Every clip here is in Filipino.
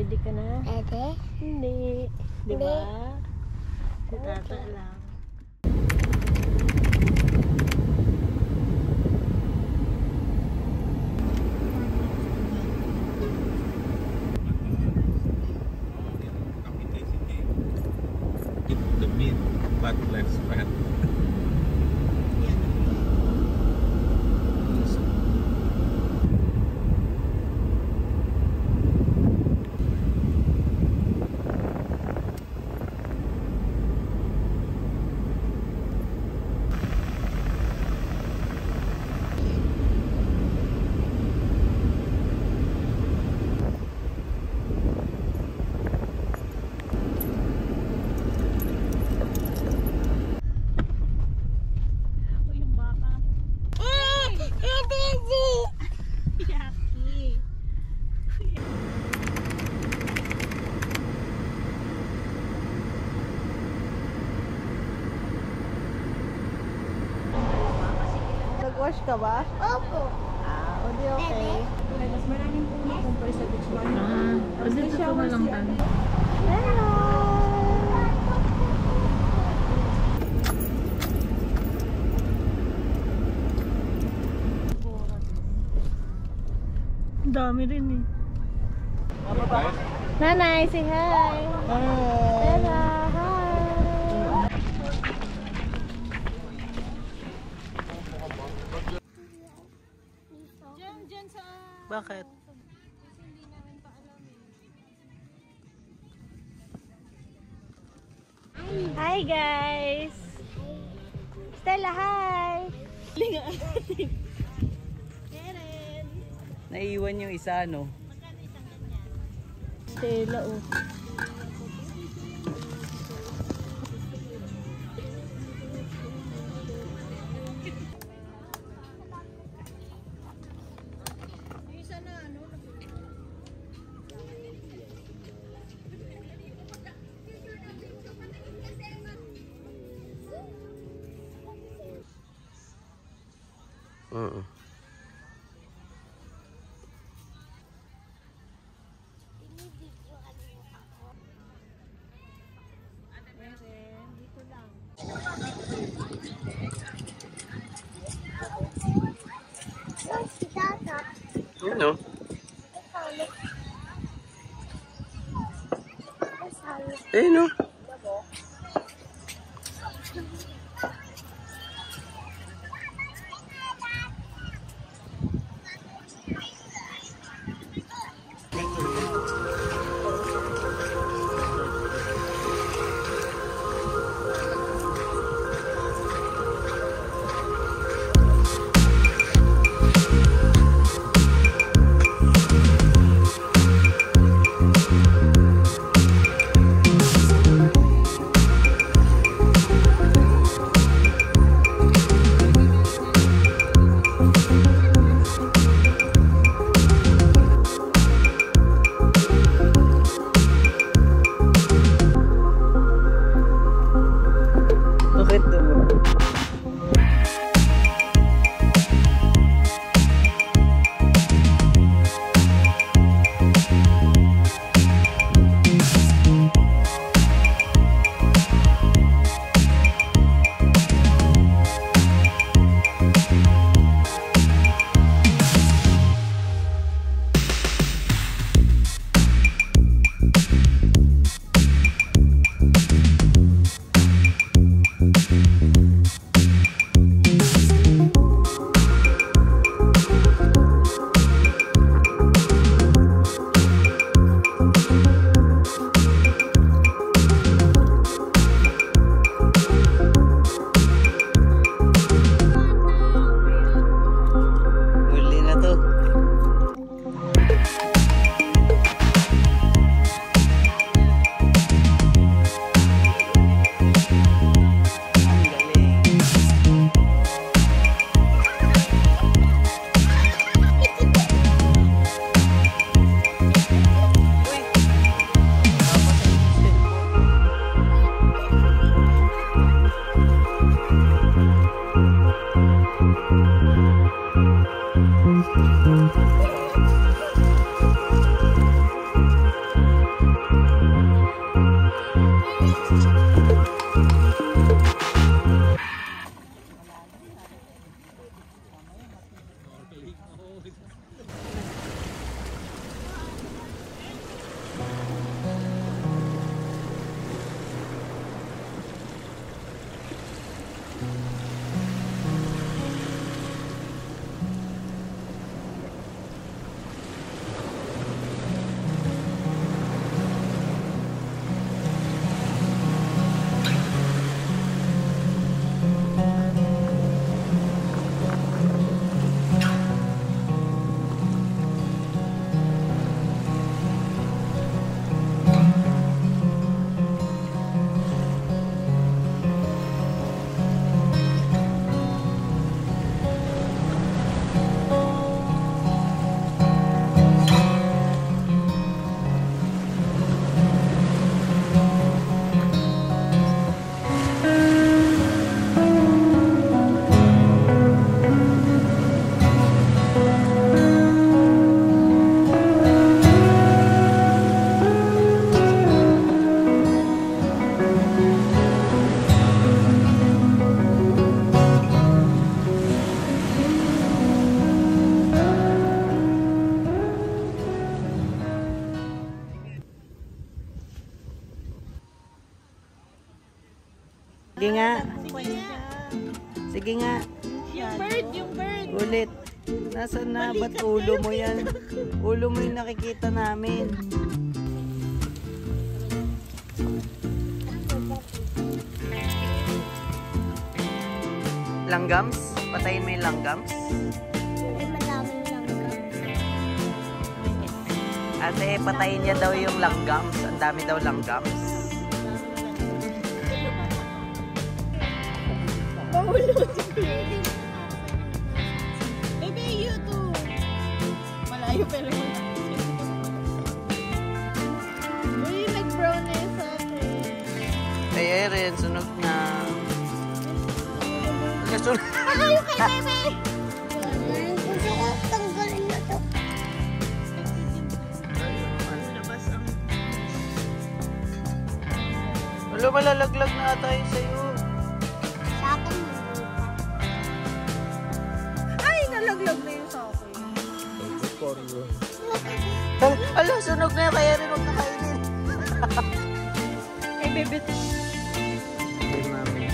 Ready ka na? Ready? Hindi. Di ba? Si tata lang. Black left right. Wash ka ba? Opo. Ah, hindi okay. Mas maraming puno kumpara sa beach man. Ah, kasi dito ko lang tayo. Hello! Dami rin eh. Nanay, say hi! Hi! Hello! Bakit? Kasi hindi namin pa alam eh. Hi guys! Stella, hi! Karen! Naiwan yung isa, no? Magkano isang ganyan? Stella, oh. Dito lang. Si Tata. Ano? Eh, no? Sige nga. Sige nga. Yung bird. Ulit. Nasaan na? Ba't ulo mo yan? Ulo mo yung nakikita namin. Langgams? Patayin mo yung langgams? Ay, maraming langgams. Ate, patayin niya daw yung langgams. Ang dami daw langgams. Mahulo si Pili. Maybe you too. Malayo pero uy, nag-brownies ate. Ay, rin. Sunog na. Ayaw kay Bebe! Gusto ko tanggalin na ito. Wala, malalaglag na tayo sa'yo. Sa akin yung ay, nalaglag na yun sa akin. Ala, sunog na yun. Kaya rin huwag nakainin. Kay Bebe ito. Kay Mami.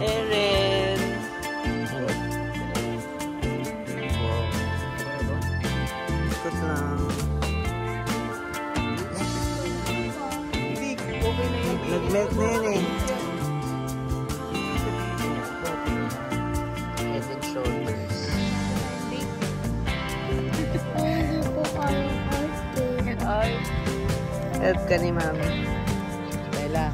Erin. Ikot lang. Nag-melt na yun eh. Head and shoulders. Hindi ko kayo kayo. Ay. Help ka ni Mami. Kaila.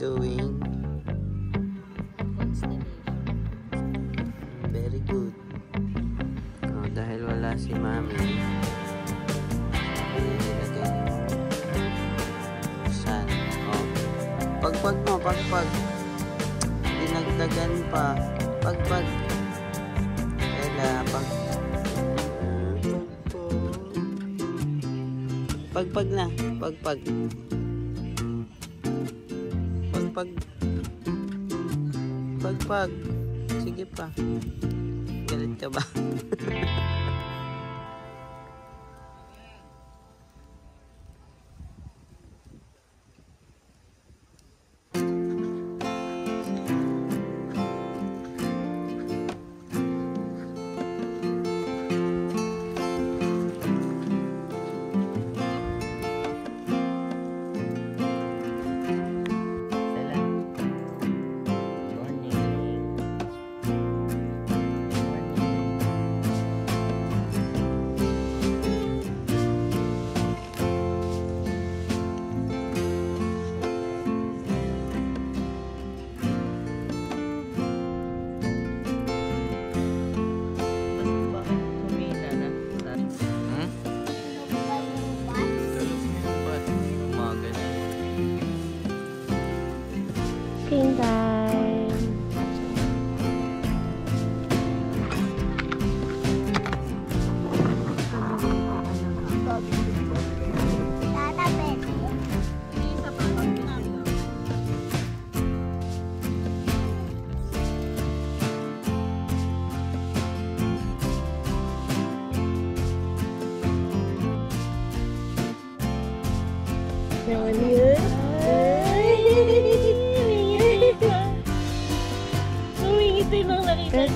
Doing very good. Oh, dahil wala si Mami, nilagay mo saan. Oh, pagpag mo, pagpag. Dinagdagan pa. Pagpag. Ela, pag. Pagpag na, pagpag. Pagpag. Sige pa. Galit ka ba?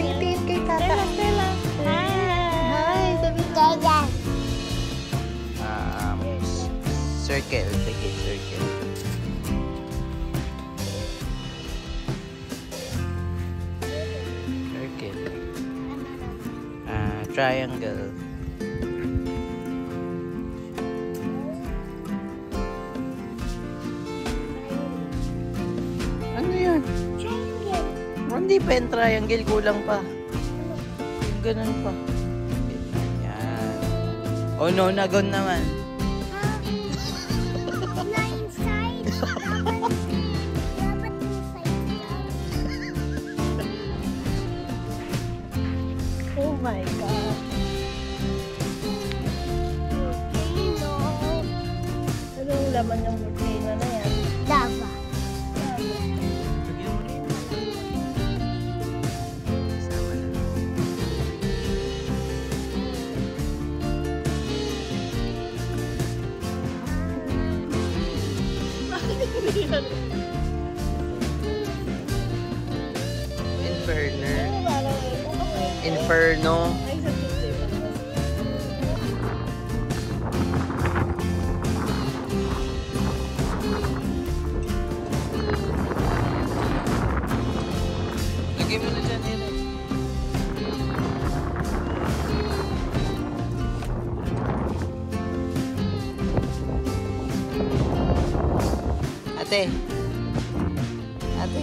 Tingin kay Tata. Tela. Hi, sabi kaya. Circle, take it, circle. Circle. Triangle. Hindi pa yung triangle, kulang pa. Ganun pa. Ayan. Oh no, nagon naman. Na inside. Dapat inside. Ukraine na yan. Lava. Inferno. Ate. Ate.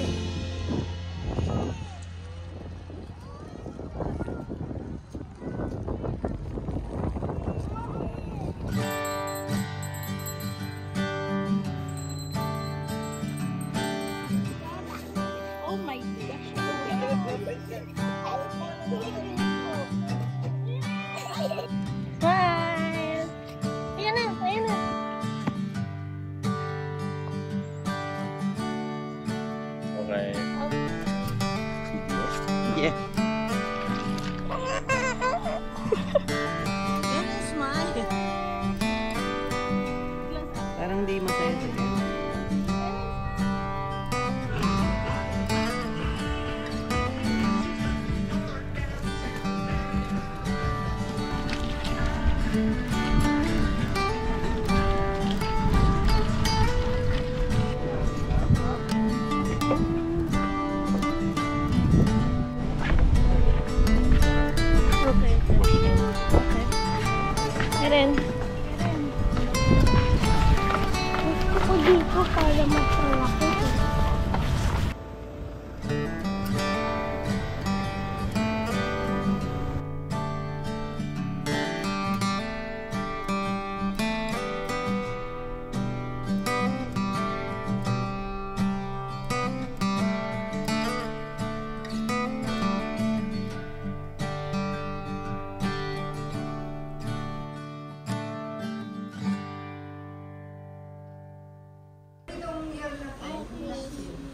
Oh my gosh. Yeah. Don't smile. Parang di masaya sa'yo. Karen. Ako dito para matulak ako.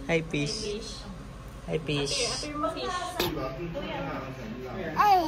Hi, fish. Hi, fish. Ay!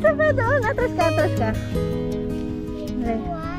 Isa pa doon, atras ka. Okay.